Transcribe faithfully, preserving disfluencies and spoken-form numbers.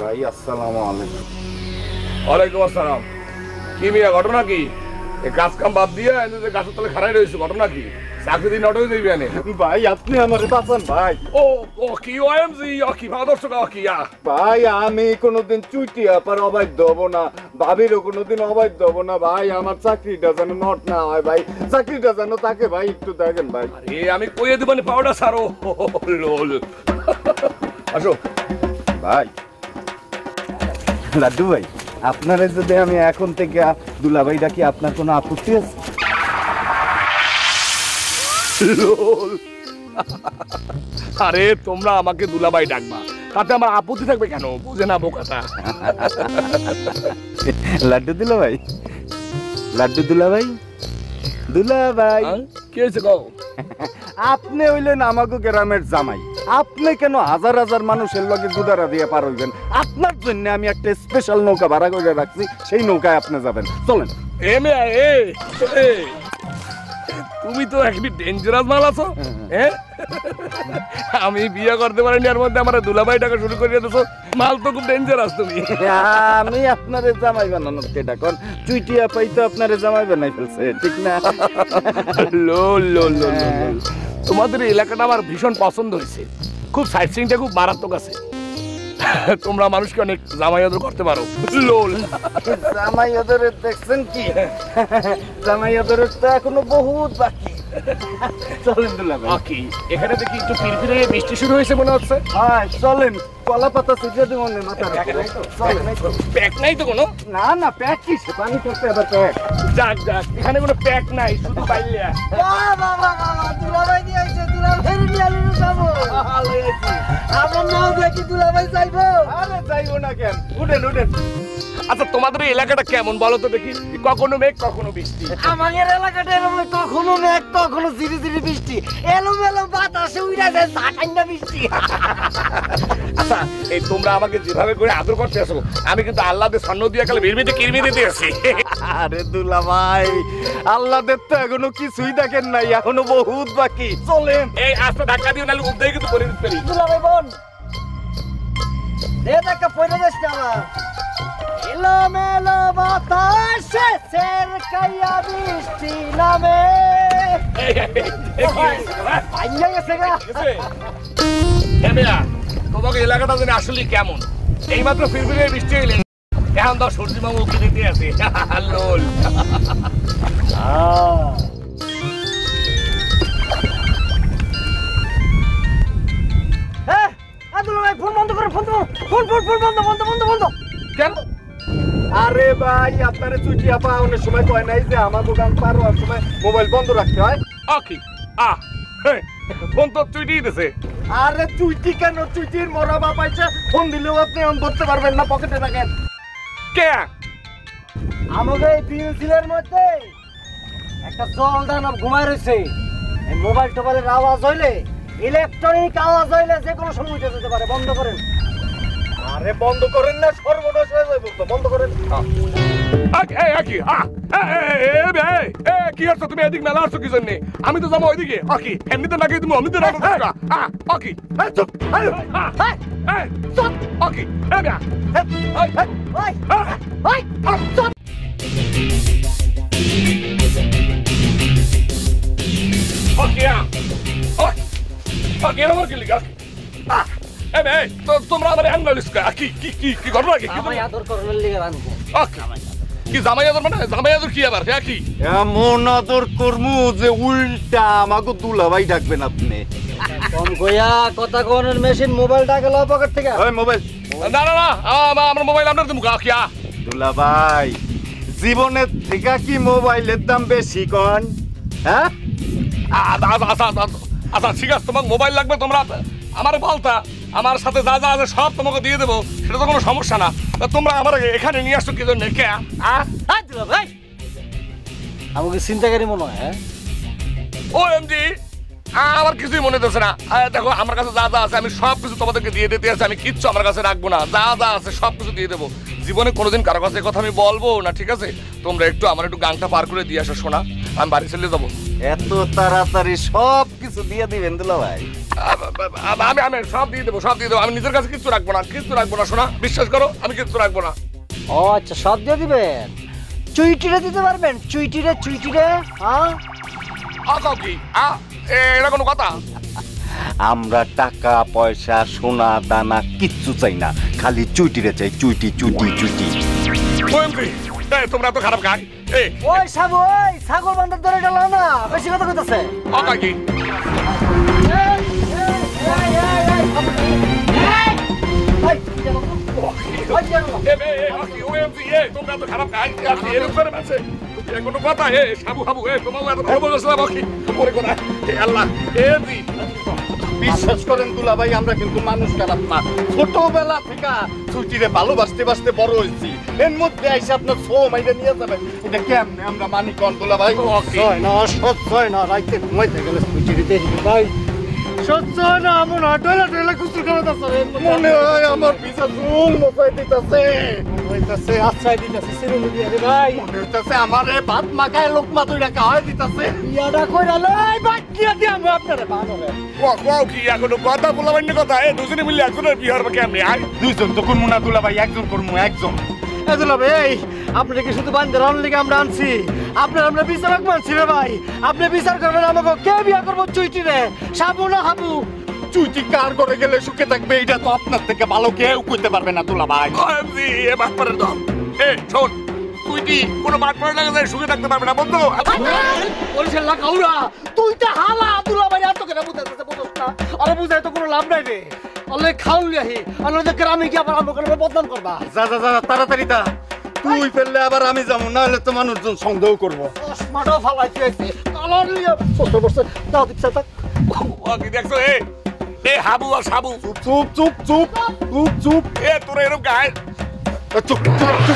भाई अस्सलाम वालेकुम। वालेकुम अस्सलाम। की मिया घटना की কাজ কাম বাদ দিয়ে এনে গাছের তলে খাড়াই রইছো, ঘটনা কি? চাকরি দিন অটো যাইবি এনে। ভাই আপনি আমারে বাঁচান ভাই। ও ও কি ওএমজি কি ভাদরছো কি ইয়া। ভাই আমি কোনোদিন চুইটিয়া পার অবাই দেব না, ভাবিরও কোনোদিন অবাই দেব না ভাই। আমার চাকরিটা যেন নট না হয় ভাই, চাকরিটা যেন থাকে ভাই, একটু দেখেন ভাই। আরে আমি কইয়ে দেব না পাউডার সারো লল। আসো ভাই। লাড্ডু ভাই আপনারা যদি আমি এখন থেকে দুলাভাই ডাকি আপনার কোনো আপত্তি আছে? আরে তোমরা আমাকে দুলাভাই ডাকবা তাতে আমার আপত্তি থাকবে কেন, বুঝে না বোকাটা। লাড্ডু দুলাভাই, লাড্ডু দুলাভাই, দুলাভাই কি হয়েছে গো? আপনি হইলেন আমাগো গ্রামের জামাই, আপনি কেন হাজার হাজার মানুষের লগে গুদারা দিয়ে পার হইবেন? আপনার জন্য আমি একটা স্পেশাল নৌকা ভাড়া করে রাখছি, সেই নৌকায় আপনি যাবেন, চলেন। তুমি তো একদম ডেঞ্জারাস মাল আছো। আমি বিয়ে করতে পারিনি আর মধ্যে আমার দুলাভাই টাকা শুরু করে দিয়েছো, মাল তো খুব ডেঞ্জারাস তুমি। আমি আপনারে জামাই বানানোর চেষ্টা কর, চুইটিয়া পাই তো আপনারে জামাই বানাই ফেলছে, ঠিক না? লো লো লো তোমাদের এলাকাটা আমার ভীষণ পছন্দ হয়েছে, খুব সাইট সিনটা খুব মারাত্মক আছে। তোমরা মানুষকে অনেক জামাই আদর করতে পারো। লোল জামাই আদরের দেখছেন কি, জামাই আদরের তো এখনো বহুত বাকি। চলেন দুলাভাই। বাকি এখানে দেখি একটু ফিরফিরে বৃষ্টি শুরু হয়েছে মনে হচ্ছে। হ্যাঁ চলেন, কলা পাতা ছিটিয়ে দেবো মাথা। প্যাক নাই তো কোনো? না না প্যাক কি সে পানি করতে আবার প্যাক। যাক যাক এখানে কোনো প্যাক নাই, শুধু বাইলিয়া। দুলাভাই নিয়ে আইছে, দুলাভাই নিয়ে আলু যাবো। আমার নাও দেখি দুলাভাই যাইবো। আরে যাইবো না কেন, উঠেন উঠেন। আচ্ছা তোমাদের এলাকাটা কেমন বলো তো দেখি, কখনো মেঘ কখনো বৃষ্টি। আমাদের এলাকাটা এরকম কখনো মেঘ কখনো ঝিরি ঝিরি বৃষ্টি, এলোমেলো বাতাসে উড়ে যায় ঝাঁটাইনা বৃষ্টি। আচ্ছা এই তোমরা আমাকে যেভাবে করে আদর করতে আসো, আমি কিন্তু আল্লাহদের সন্ন্যাস দিয়ে কালে বিরমিতে কিরমি দিতে আসি। আরে দুলা ভাই আল্লাহদের তো এখনো কিছুই দেখেন নাই, এখনো বহুত বাকি, চলেন। এই আস্তে ধাক্কা দিও নাহলে উদ্দেই কিন্তু করে দিতে পারি। দুলা ভাই বোন দে ধাক্কা পড়ে যাস না আমার। তোমাকে এলাকাটা যেন আসলে কেমন, এইমাত্র ফিরফিরে বৃষ্টি হইলে এখন তো সূর্য মামু উকি দিতে আছে। ফোন বন্ধ করে, ফোন ফোন ফোন ফোন বন্ধ বন্ধ বন্ধ বন্ধ কেন? আরে ভাই আপনারা চুটি আপা অনেক সময় কয় নাই যে আমার দোকান পার হওয়ার সময় মোবাইল বন্ধ রাখতে হয়। আকি আ ফোন তো চুটি দিছে। আরে চুটি কেন, চুটির মরা বাপ আইছে, ফোন দিলেও আপনি অন করতে পারবেন না, পকেটে রাখেন। কে আমাদের এই পিএলসির মধ্যে একটা জলদান ঘুমায় রইছে, এই মোবাইল টোবাইলের আওয়াজ হইলে ইলেকট্রনিক আওয়াজ হইলে যে কোনো সময় উঠে যেতে পারে, বন্ধ করেন। আরে বন্ধ করেন না, সর্বনাশ হয়ে যাবে তো, বন্ধ করেন। আগে আগে আ এ ভাই এ কি করছ তুমি, এদিক মেলা আসছো কি জন্য? আমি তো যাব ওইদিকে। আকি এমনি তো নাকি তুমি অমিতে রাখো না। আ আকি এ চুপ, আই এ চুপ আকি এ ভাই আই আই আই আই চুপ। ওকে আ ওকে আগে নাম্বার কি লিখা আ জীবনের থেকে কি মোবাইলের দাম বেশি কন? হ্যাঁ আচ্ছা ঠিক আছে, তোমার মোবাইল লাগবে তোমরা আমার বলতা, আমার সাথে যা যা আছে সব তোমাকে দিয়ে দেবো, সেটা তো কোনো সমস্যা না। তোমরা আমার এখানে নিয়ে আসছো কি জন্য? আমাকে চিন্তাকারী মনে হয়। ও এমজি আমার কিছুই মনে হচ্ছে না। দেখো আমার কাছে যা যা আছে আমি সব কিছু তোমাদেরকে দিয়ে দিতে আসছি, আমি কিচ্ছু আমার কাছে রাখবো না, যা যা আছে সব কিছু দিয়ে দেবো। জীবনে কোনোদিন কারো কাছে কথা আমি বলবো না, ঠিক আছে? তোমরা একটু আমার একটু গানটা পার করে দিয়ে আসো শোনা, আমি বাড়ি চলে যাবো। এত তাড়াতাড়ি সব কিছু দিয়ে দিবেন দুলা ভাই? আমি আমি সব দিয়ে দেব সব দিয়ে দেব আমি নিজের কাছে কিছু রাখবো না কিছু রাখবো না শোনা বিশ্বাস করো আমি কিছু রাখবো না। ও আচ্ছা সব দিয়ে দিবেন চুইটিটা দিতে পারবেন চুইটিটা চুইটিটা হ্যাঁ আচ্ছা কি আ এটা কোনো কথা। আমরা টাকা পয়সা সোনা দানা কিচ্ছু চাই না খালি চুইটিরে চাই চুইটি চুইটি চুইটি। তোমরা তো খারাপ গাই এই ওই সব ওই ছাগল বান্দার ধরে ডালা না বেশি কথা কইতাছে আ কি বিশ্বাস করেন দুলা ভাই আমরা কিন্তু মানুষ খারাপ না ছোটবেলা থেকে ছুটিরে ভালোবাসতে বাসতে বড় হয়েছি এর মধ্যে আইসে আপনার ফো মাইটা নিয়ে যাবেন এটা কেমনে আমরা মানি কন দুলা ভাই না সত্য হয় না রাইতে ঘুমাইতে গেলে ছুটিরে দেরি ভাই আপনার কি শুধু বান্ধে রান লিগে আমরা আনছি আপনার আমরা বিচারক মানছি রে ভাই আপনি বিচার করবেন আমাকে কে বিয়া করবো চুইটি রে সাবু না হাবু চুইটি কার করে গেলে সুখে থাকবে এটা তো আপনার থেকে ভালো কেউ কইতে পারবে না দুলা ভাই। এ বাদ পড়ে দাও এ শোন চুইটি কোনো বাদ পড়ে লাগে সুখে থাকতে পারবে না বন্ধু বলছেন না কাউরা তুই তো হালা দুলা ভাই আর তোকে না বুঝাইতেছে বুঝোস না আরে বুঝাই তো কোনো লাভ নাই রে আলে খাউলি আহি আনন্দ গ্রামে কি আবার আমাকে বদনাম করবা যা যা যা তাড়াতাড়ি দা তুই ফেললে আবার আমি যাবো না হলে তো মানুষজন সন্দেহ করবো চুপ চুপ চুপ চুপ চুপ চুপ চুপ